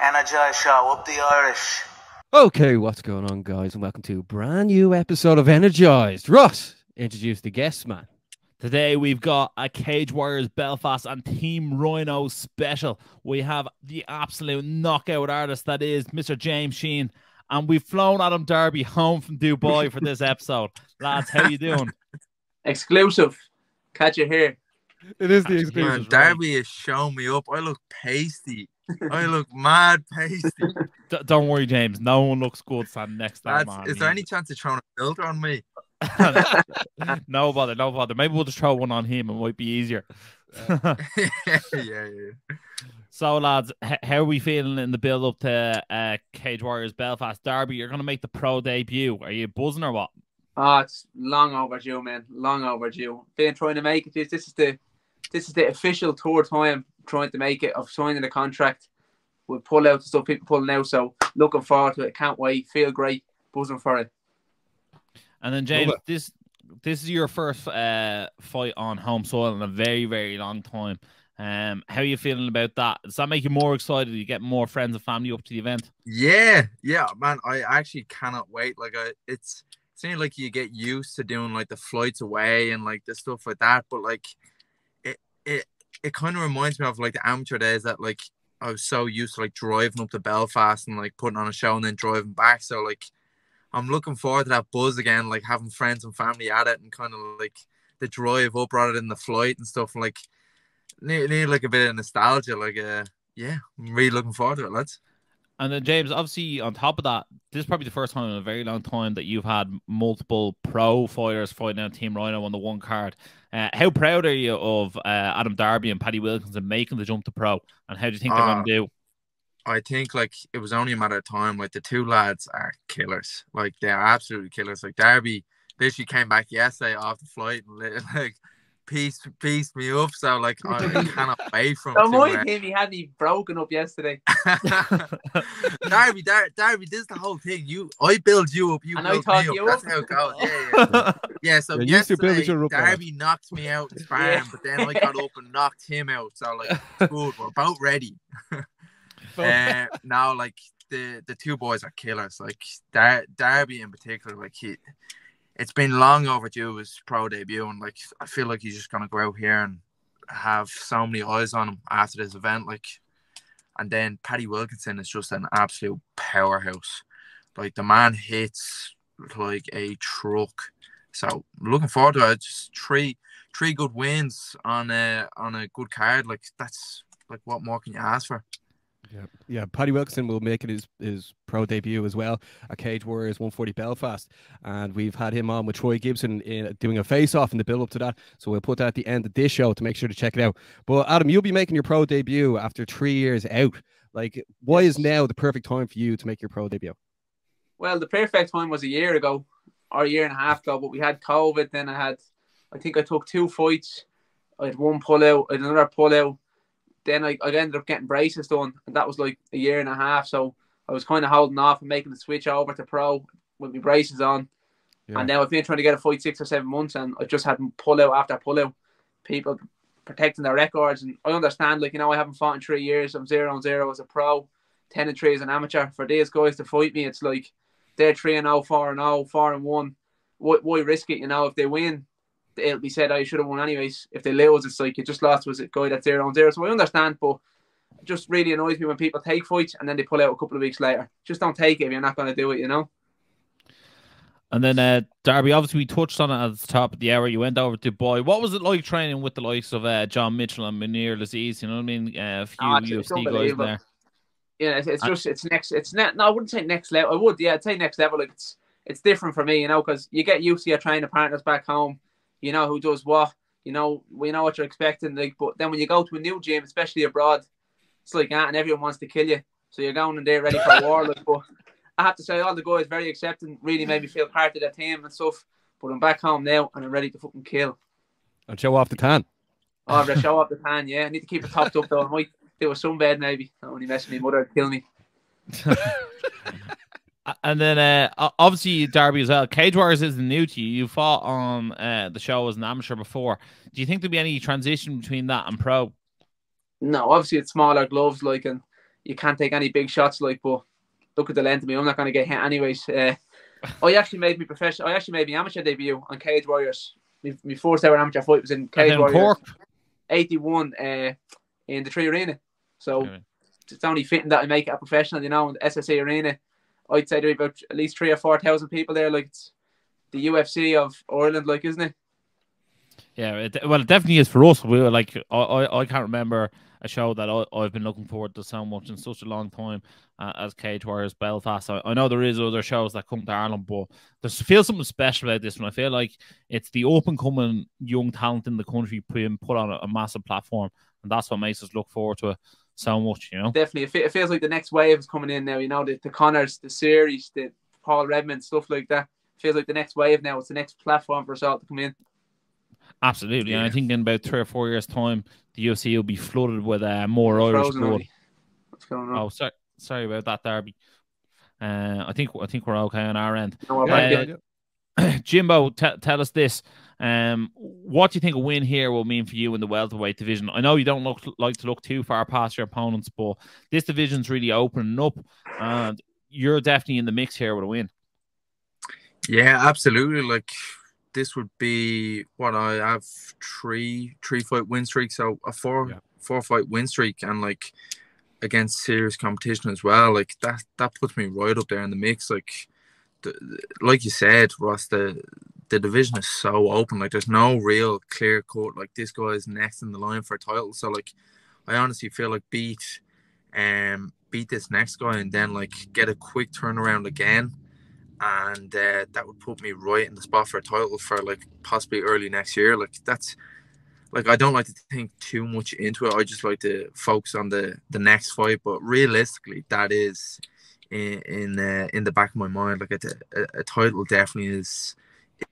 Energized Show, up the Irish. Okay, what's going on, guys, and welcome to a brand new episode of Energized. Ross, introduce the guests, man. Today we've got a Cage Warriors Belfast and Team Ryano special. We have the absolute knockout artist that is Mr. James Sheehan, and we've flown Adam Darby home from Dubai for this episode. Lads, how you doing? Exclusive. Catch you here. It is the exclusive. Man, Darby is showing me up. I look pasty. I look mad pasty. Don't worry, James. No one looks good next time. Lads, is there any chance of throwing a filter on me? No bother, no bother. Maybe we'll just throw one on him. It might be easier. Yeah. So, lads, how are we feeling in the build-up to Cage Warriors Belfast? Darby, you're going to make the pro debut. Are you buzzing or what? Oh, it's long overdue, man. Long overdue. Been trying to make it. This is the official tour time trying to make it of signing the contract. We'll pull out the stuff people pulling out. So, looking forward to it. Can't wait. Feel great. Buzzing for it. And then, James, this is your first fight on home soil in a very, very long time. How are you feeling about that? Does that make you more excited? You get more friends and family up to the event? Yeah, man. I actually cannot wait. Like, it seems like you get used to doing like the flights away and like the stuff like that, but like it kind of reminds me of like the amateur days that like I was so used to like driving up to Belfast and like putting on a show and then driving back. So like, I'm looking forward to that buzz again, like having friends and family at it and kind of like the drive up rather than the flight and stuff. Like, need like a bit of nostalgia. Like, yeah, I'm really looking forward to it, lads. And then, James, obviously, on top of that, this is probably the first time in a very long time that you've had multiple pro fighters fighting on Team Ryano on the one card. How proud are you of Adam Darby and Paddy Wilkins and making the jump to pro? And how do you think they're going to do? I think like it was only a matter of time. Like the two lads are killers. Like they're absolutely killers. Like Darby literally came back yesterday after flight and like pieced me up. So like I cannot wait from. Don't mind him. He had me broken up yesterday. Darby, this is the whole thing. I build you up. You build me up. That's how it goes. Yeah. So yesterday Darby knocked me out in sparring, but then I got up and knocked him out. So like, good. We're about ready. Now like the two boys are killers. Like Darby in particular, like it's been long overdue his pro debut, and like I feel like he's just gonna go out here and have so many eyes on him after this event. Like, and then Paddy Wilkinson is just an absolute powerhouse. Like the man hits like a truck. So looking forward to it. Just three good wins on a good card. Like that's like what more can you ask for? Yeah. Paddy Wilkinson will make it his pro debut as well at Cage Warriors 140 Belfast, and we've had him on with Troy Gibson doing a face-off in the build-up to that. So we'll put that at the end of this show to make sure to check it out. But Adam, you'll be making your pro debut after 3 years out. Like, why is now the perfect time for you to make your pro debut? Well, the perfect time was a year ago or a year and a half ago, but we had COVID. Then I think I took two fights. I had one pull-out, another pull-out. Then I ended up getting braces done, and that was like a year and a half. So I was kind of holding off and making the switch over to pro with my braces on. Yeah. And now I've been trying to get a fight 6 or 7 months, and I just had pull out after pull out. People protecting their records, and I understand, like, you know, I haven't fought in 3 years. I'm 0-0 as a pro, 10-3 as an amateur. For these guys to fight me, it's like they're 3-0, 4-0, 4-1. Why risk it? You know, if they win, it'll be said, I should have won anyways. If they lose, it's like you just lost was a guy that's 0-0. So I understand, but it just really annoys me when people take fights and then they pull out a couple of weeks later. Just don't take it if you're not going to do it, you know. And then Darby, obviously we touched on it at the top of the hour. You went over to Dubai. What was it like training with the likes of John Mitchell and Muneer Laziz? You know what I mean? A few UFC guys there. Yeah, I wouldn't say next level. I would, yeah, I'd say next level. Like it's different for me, you know, because you get used to your training partners back home. You know who does what. You know, we know what you're expecting. Like, but then when you go to a new gym, especially abroad, it's like that, and everyone wants to kill you. So you're going in there ready for war. Like, but I have to say, all the guys very accepting. Really made me feel part of their team and stuff. But I'm back home now, and I'm ready to fucking kill. And show off the tan. Oh, I'm gonna show off the tan. Yeah, I need to keep it topped up though. I might do a sunbed maybe. Not only messing with my mother, kill me. And then obviously Darby as well. Cage Warriors isn't new to you. You fought on the show as an amateur before. Do you think there'll be any transition between that and pro? No, obviously it's smaller gloves, like, and you can't take any big shots, like. But look at the length of me. I'm not going to get hit anyways. I actually made me professional. I actually made my amateur debut on Cage Warriors. My first ever amateur fight was in Cage Warriors, Cork. 81 in the 3Arena. So it's only fitting that I make it a professional, you know. In the SSE Arena, I'd say there are about at least 3,000 or 4,000 people there. Like, it's the UFC of Ireland, like, isn't it? Yeah, well, it definitely is for us. We were like, I can't remember a show that I've been looking forward to so much in such a long time as Cage Warriors Belfast. I know there is other shows that come to Ireland, but there's feels something special about this one. I feel like it's the up-and-coming young talent in the country being put on a massive platform, and that's what makes us look forward to it so much, you know. Definitely. It feels like the next wave is coming in now, you know, the Connors, the Series, the Paul Redmond, stuff like that. It feels like the next wave now. It's the next platform for us all to come in. Absolutely, yeah. And I think in about 3 or 4 years' time, the UFC will be flooded with more Irish blood. What's going on? Oh, sorry about that, Darby. I think we're okay on our end. No, Jimbo, tell us this. What do you think a win here will mean for you in the welterweight division? I know you don't like to look too far past your opponents, but this division's really opening up, and you're definitely in the mix here with a win. Yeah, absolutely. Like, this would be what I have three fight win streak, so a four fight win streak, and like against serious competition as well. Like that puts me right up there in the mix. Like, like you said, Ross, the division is so open. Like, there's no real clear cut. Like, this guy is next in the line for a title. So like, I honestly feel like beat this next guy, and then like get a quick turnaround again. And that would put me right in the spot for a title for like possibly early next year. Like, that's like, I don't like to think too much into it. I just like to focus on the next fight. But realistically, that is in the back of my mind. Like, a title definitely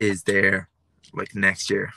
is there, like, next year.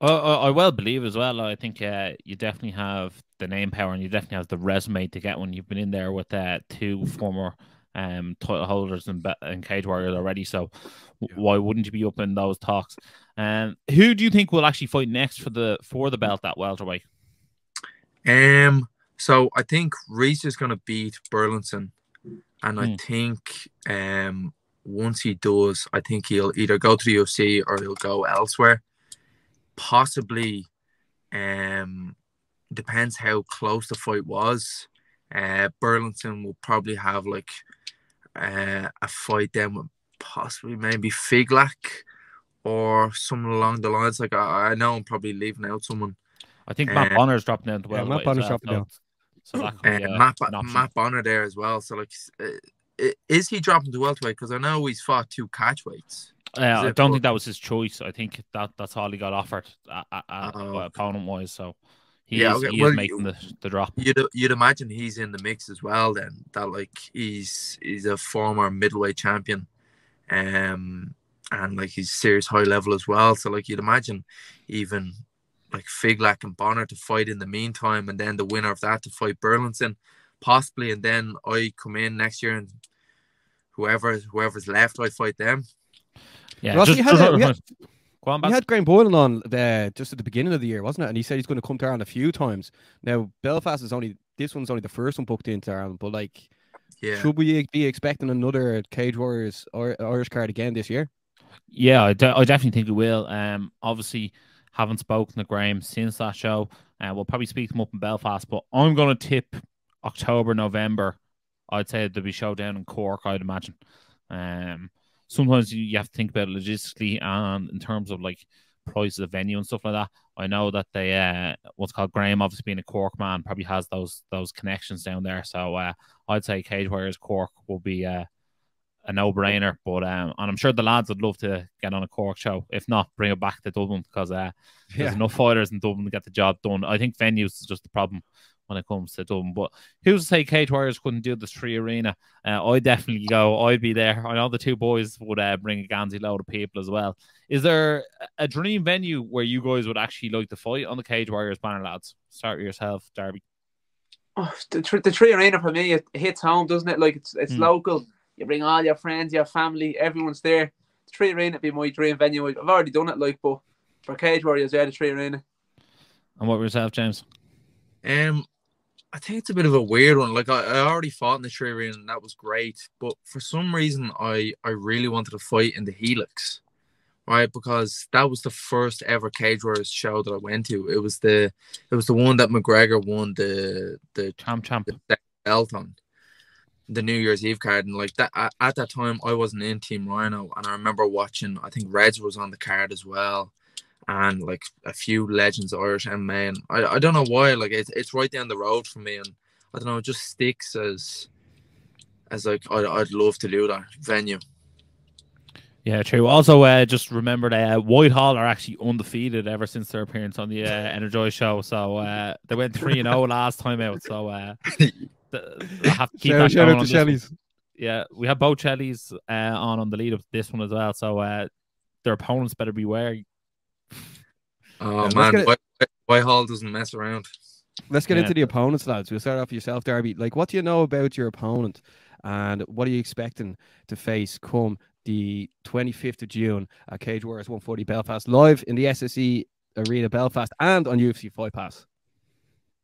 I well believe as well. I think you definitely have the name power, and you definitely have the resume to get one. You've been in there with two former title holders and Cage Warriors already, so why wouldn't you be up in those talks? And who do you think will actually fight next for the belt at welterweight? So I think Reece is going to beat Burleson, and I think once he does, I think he'll either go to the UFC or he'll go elsewhere. Possibly, depends how close the fight was. Burleson will probably have like a fight then with possibly maybe Figlak or someone along the lines. Like, I know I'm probably leaving out someone. I think Matt Bonner's dropped down to welterweight. Matt Bonner's dropped down. So that could be Matt Bonner there as well. So like, is he dropping to welterweight? Because I know he's fought two catchweights. Yeah, I don't think that was his choice. I think that's all he got offered opponent wise. So He is making the drop. You'd imagine he's in the mix as well. Then that, like, he's a former middleweight champion, and like he's serious high level as well. So like, you'd imagine even like Figlak and Bonner to fight in the meantime, and then the winner of that to fight Burleson, possibly, and then I come in next year and whoever's left, I fight them. Yeah, well, we had Graham Boylan on just at the beginning of the year, wasn't it? And he said he's going to come to Ireland a few times. Now, Belfast is only the first one booked into Ireland, but like, should we be expecting another Cage Warriors or Irish card again this year? Yeah, I definitely think we will. Obviously, haven't spoken to Graham since that show. We'll probably speak to him up in Belfast, but I'm going to tip October, November. I'd say there'll be showdown in Cork, I'd imagine. Sometimes you have to think about it logistically and in terms of like prices of venue and stuff like that. I know that they Graham, obviously being a Cork man, probably has those connections down there. So I'd say Cage Warriors Cork will be a no brainer. But and I'm sure the lads would love to get on a Cork show. If not, bring it back to Dublin, because there's enough fighters in Dublin to get the job done. I think venues is just the problem when it comes to Dublin. But who's to say Cage Warriors couldn't do this 3Arena? I'd definitely go. I'd be there. I know the two boys would bring a Gansey load of people as well. Is there a dream venue where you guys would actually like to fight on the Cage Warriors banner, lads? Start with yourself, Darby. Oh, the 3Arena for me, it hits home, doesn't it? Like, it's local. You bring all your friends, your family, everyone's there. 3Arena would be my dream venue. I've already done it, like, but for Cage Warriors, yeah, the 3Arena. And what were yourself, James? I think it's a bit of a weird one. Like, I already fought in the 3Arena, and that was great. But for some reason, I really wanted to fight in the Helix, right? Because that was the first ever Cage Warriors show that I went to. It was the one that McGregor won the champ belt on, the New Year's Eve card. And like that, at that time, I wasn't in Team Ryano, and I remember watching. I think Reds was on the card as well, and like a few legends of Irish MMA. And I don't know why. Like it's right down the road for me, and I don't know. It just sticks as like I'd love to do that venue. Yeah, true. Also, just remembered Whitehall are actually undefeated ever since their appearance on the Energized Show. So they went 3-0 last time out. So I have to keep that shout out to Shellys. Yeah, we have both Shellys on the lead of this one as well. So their opponents better beware. Oh man, Whitehall doesn't mess around. Let's get into the opponents, lads. We'll start off with yourself, Darby. Like, what do you know about your opponent, and what are you expecting to face come the 25th of June at Cage Warriors 140 Belfast, live in the SSE Arena Belfast and on UFC Fight Pass?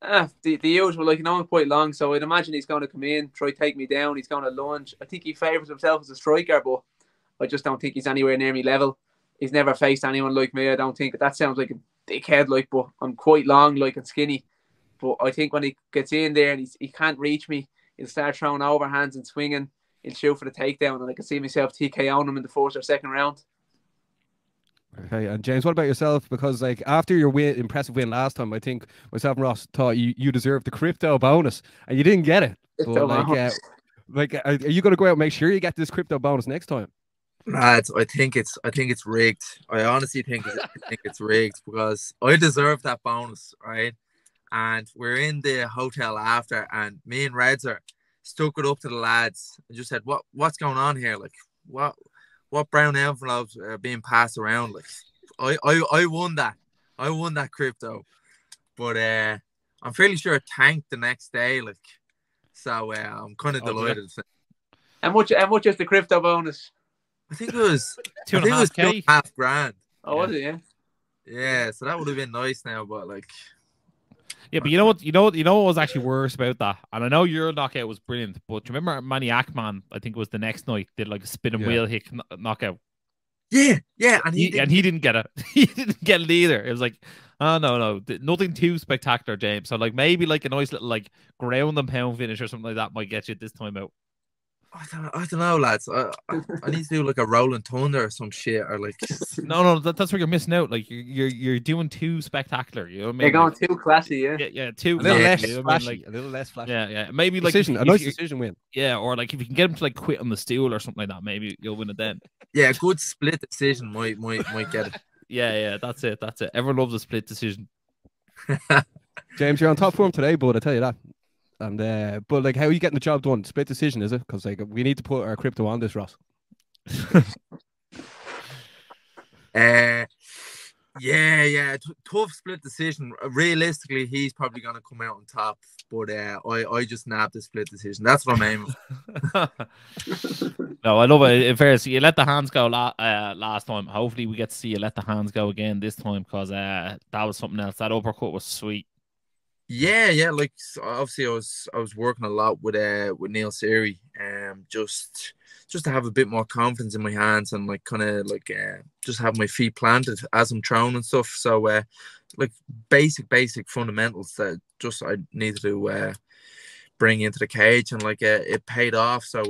The usual, like, you know, I'm quite long, so I'd imagine he's going to come in, try to take me down, he's going to lunge. I think he favours himself as a striker, but I just don't think he's anywhere near me level. He's never faced anyone like me, I don't think. That sounds like a dickhead, like, but I'm quite long, like, and skinny. But I think when he gets in there and he can't reach me, he'll start throwing overhands and swinging. He'll shoot for the takedown, and I can see myself TKOing him in the fourth or second round. Okay, and James, what about yourself? Because like after your impressive win last time, I think myself and Ross thought you deserved the crypto bonus, and you didn't get it. But, like, are you going to go out and make sure you get this crypto bonus next time? Nah, I think it's rigged. I honestly think it's rigged because I deserve that bonus, right? And we're in the hotel after, and me and Reds are stuck it up to the lads and just said, what's going on here? Like, what brown envelopes are being passed around? Like, I won that. I won that crypto. But I'm fairly sure it tanked the next day. Like, so I'm kind of delighted. How much is the crypto bonus? I think it was $2,500. Oh, was it? Yeah. Yeah. So that would have been nice now, but like. Yeah, but you know what was actually worse about that? And I know your knockout was brilliant, but do you remember Manny Ackman, I think it was the next night, did like a spin and wheel hit knockout? Yeah. And he didn't get it. He didn't get it either. It was like, oh, no. Nothing too spectacular, James. So, like, maybe like a nice little like ground and pound finish or something like that might get you this time out. I don't know, lads. I need to do like a Rolling Thunder or some shit, or like. No, that's where you're missing out. Like you're doing too spectacular. You know what I mean? You're going too classy, yeah. Yeah, too. A little less flashy. Yeah. Maybe like decision, a nice decision win. Yeah, or like if you can get him to like quit on the stool or something like that, maybe you'll win it then. Yeah, a good split decision might get it. Yeah, that's it. Everyone loves a split decision. James, you're on top form today, bud. I tell you that. And but like, how are you getting the job done? Split decision, is it? Because like, we need to put our crypto on this, Ross. Yeah. Tough split decision. Realistically, he's probably gonna come out on top, but I just nabbed the split decision. That's what I'm aiming for. No, I love it. In fairness, you let the hands go last time. Hopefully, we get to see you let the hands go again this time, because that was something else. That uppercut was sweet. Yeah. Like obviously, I was working a lot with Neil Seary, just to have a bit more confidence in my hands and like kind of like just have my feet planted as I'm throwing and stuff. So like basic fundamentals that just I needed to bring into the cage, and like it paid off. So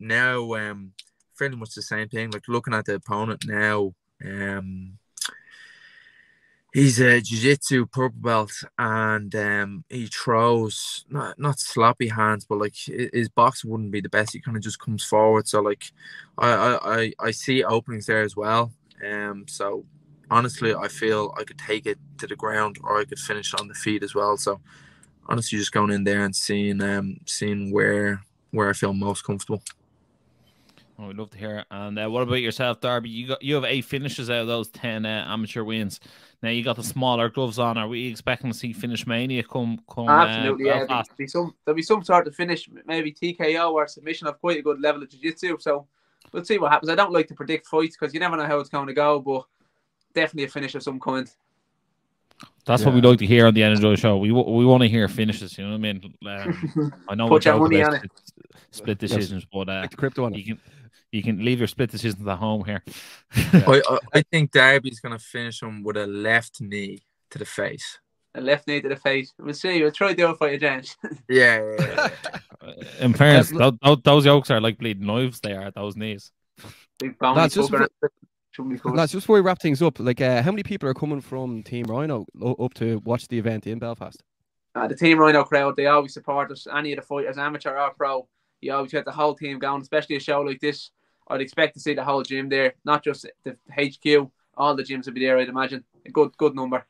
now fairly much the same thing. Like looking at the opponent now, he's a jiu-jitsu purple belt, and he throws not sloppy hands, but like his box wouldn't be the best. He kind of just comes forward. So like, I see openings there as well. So honestly, I feel I could take it to the ground, or I could finish on the feet as well. So honestly, just going in there and seeing where I feel most comfortable. Oh, we'd love to hear it. And what about yourself, Darby? You have 8 finishes out of those 10 amateur wins. Now you got the smaller gloves on. Are we expecting to see Finish Mania come? Absolutely, yeah. There'll be some sort of finish, maybe TKO or submission of quite a good level of jiu-jitsu. So we'll see what happens. I don't like to predict fights because you never know how it's going to go, but definitely a finish of some kind. That's what we like to hear on the Energized Show. We want to hear finishes. You know what I mean? I know we're talking about split decisions, but like the crypto one. You can leave your split decisions at home here. Yeah. I think Darby's going to finish him with a left knee to the face. A left knee to the face. We'll see. We'll try to do it for you, James. Yeah. In fairness, those yokes are like bleeding knives. They are at those knees. That's just before we wrap things up. Like, how many people are coming from Team Ryano up to watch the event in Belfast? The Team Ryano crowd, they always support us. Any of the fighters, amateur or pro, you always get the whole team going, especially a show like this. I'd expect to see the whole gym there, not just the HQ. All the gyms will be there, I'd imagine. A good number.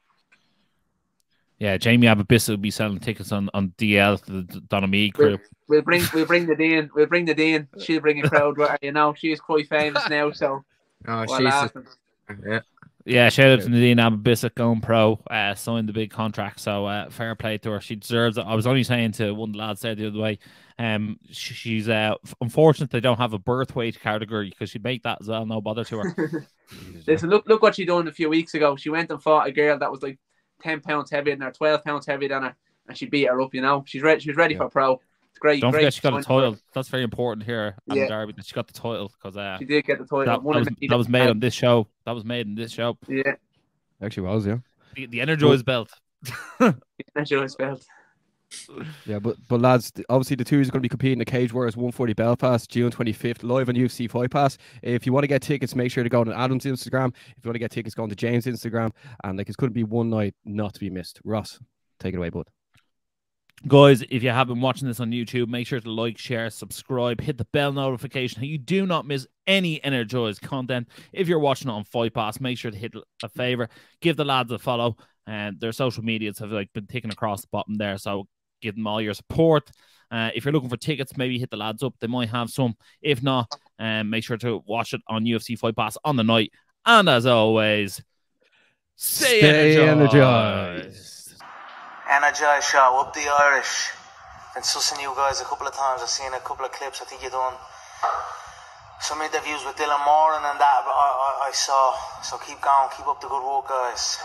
Yeah, Jamie Abbasi will be selling tickets on DL to the Donamee group. We'll bring Nadine. We'll bring Nadine. She'll bring a crowd. You know, she is quite famous now, so. Oh, yeah, shout out to Nadine Abbasi going pro, signed the big contract, so fair play to her. She deserves it. I was only saying to one lad said the other way, she's unfortunate they don't have a birth weight category because she'd make that as well, no bother to her. Listen, look what she done a few weeks ago. She went and fought a girl that was like 10 pounds heavier than her, 12 pounds heavier than her, and she beat her up, you know. She was ready for pro. Great, don't forget she got a title. That's very important here. Yeah. Darby, she got the title because she did get the title. That was made on this show. That was made in this show. Yeah, actually was. Yeah, the Energized belt. Energized belt. Yeah, but lads, obviously the two is going to be competing in the Cage Warriors 140 Belfast June 25th, live on UFC Fight Pass. If you want to get tickets, make sure to go on Adam's Instagram. If you want to get tickets, go on to James' Instagram. And like, it's going to be one night not to be missed. Ross, take it away, bud. Guys, if you have been watching this on YouTube, make sure to like, share, subscribe, hit the bell notification so you do not miss any Energized content. If you're watching it on Fight Pass, make sure to hit a favor, give the lads a follow, and their social medias have like been ticking across the bottom there, so give them all your support. If you're looking for tickets, maybe hit the lads up; they might have some. If not, make sure to watch it on UFC Fight Pass on the night. And as always, stay energized. Energized Show, up the Irish. Been sussing you guys a couple of times. I've seen a couple of clips. I think you're doing some interviews with Dylan Moran and that I saw. So keep going. Keep up the good work, guys.